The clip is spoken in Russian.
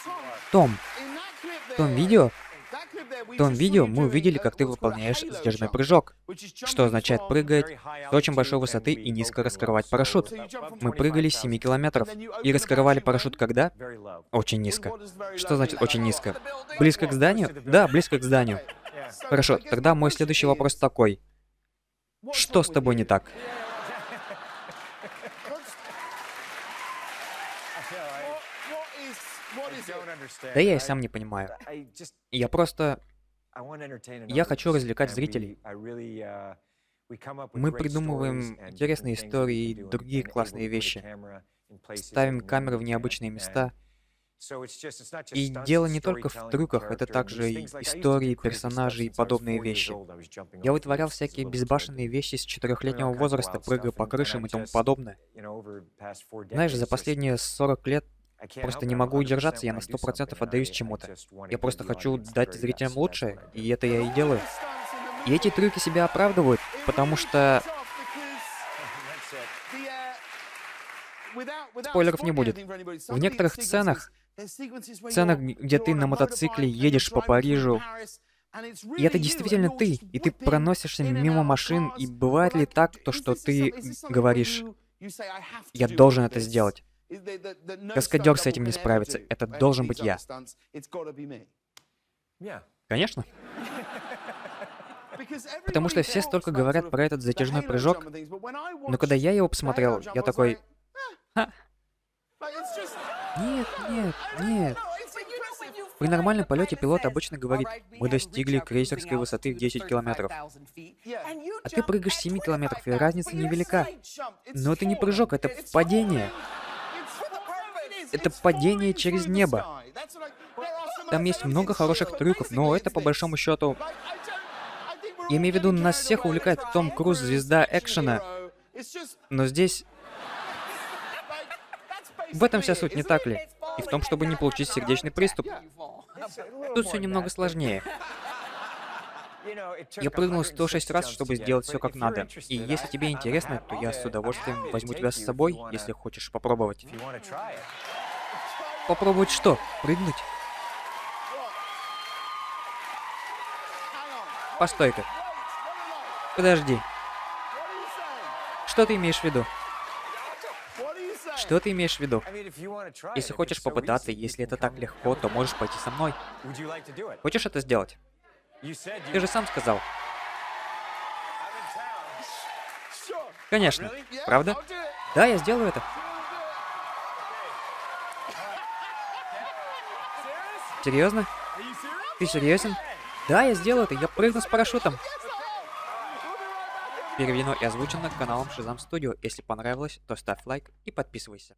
В том видео мы увидели, как ты выполняешь сдержанный прыжок, что означает прыгать с очень большой высоты и низко раскрывать парашют. Мы прыгали с 7 километров и раскрывали парашют когда? Очень низко. Что значит очень низко? Близко к зданию? Да, близко к зданию. Хорошо, тогда мой следующий вопрос такой. Что с тобой не так? Да я и сам не понимаю. Я хочу развлекать зрителей. Мы придумываем интересные истории и другие классные вещи. Ставим камеры в необычные места. И дело не только в трюках, это также и истории, персонажи и подобные вещи. Я вытворял всякие безбашенные вещи с 4-летнего возраста, прыгая по крышам и тому подобное. Знаешь, за последние 40 лет просто не могу удержаться, я на 100% отдаюсь чему-то. Я просто хочу дать зрителям лучшее, и это я и делаю. И эти трюки себя оправдывают, потому что... Спойлеров не будет. В некоторых сценах, где ты на мотоцикле едешь по Парижу, и это действительно ты, и ты проносишься мимо машин, и бывает ли так, что ты говоришь, я должен это сделать. Каскадер с этим не справится. Это должен быть я. Конечно. Потому что все столько говорят про этот затяжной прыжок, но когда я его посмотрел, я такой... Ха. Нет. При нормальном полете пилот обычно говорит, мы достигли крейсерской высоты в 10 километров. А ты прыгаешь 7 километров, и разница невелика. Но это не прыжок, это падение. Это падение через небо. Там есть много хороших трюков, но это по большому счету... Я имею в виду, нас всех увлекает Том Круз, звезда экшена. Но здесь... В этом вся суть, не так ли? И в том, чтобы не получить сердечный приступ. Тут все немного сложнее. Я прыгнул 106 раз, чтобы сделать все как надо. И если тебе интересно, то я с удовольствием возьму тебя с собой, если хочешь попробовать. Попробовать что? Прыгнуть? Постой-ка. Подожди. Что ты имеешь в виду? Что ты имеешь в виду? Если хочешь попытаться, если это так легко, то можешь пойти со мной. Хочешь это сделать? Ты же сам сказал. Конечно. Правда? Да, я сделаю это. Серьезно? Ты серьезен? Да, я сделаю это. Я прыгну с парашютом. Переведено и озвучено каналом Shizam Studio. Если понравилось, то ставь лайк и подписывайся.